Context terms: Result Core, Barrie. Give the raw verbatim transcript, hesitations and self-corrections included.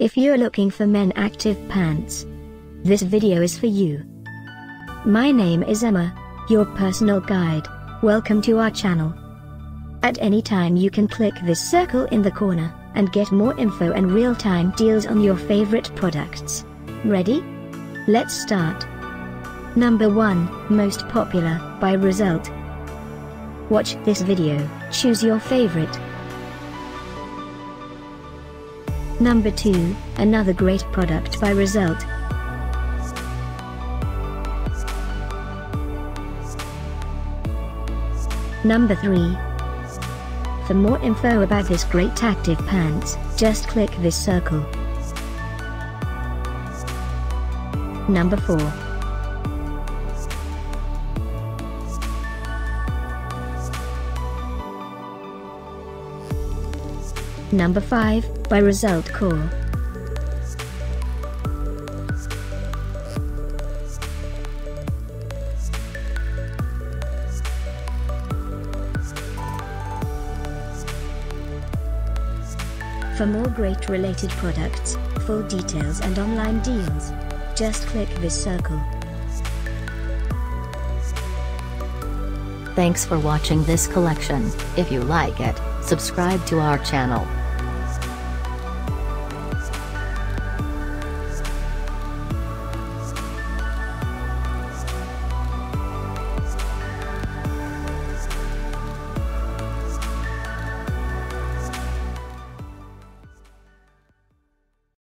If you're looking for men active pants, this video is for you. My name is Emma, your personal guide. Welcome to our channel. At any time you can click this circle in the corner, and get more info and real-time deals on your favorite products. Ready? Let's start. Number one, Most Popular, by Result. Watch this video, choose your favorite. Number two, Another Great Product by Result. Number three. For more info about this great active pants, just click this circle. Number four. Number five, by Result Core. For more great related products, full details and online deals, just click this circle. Thanks for watching this collection. If you like it, subscribe to our channel.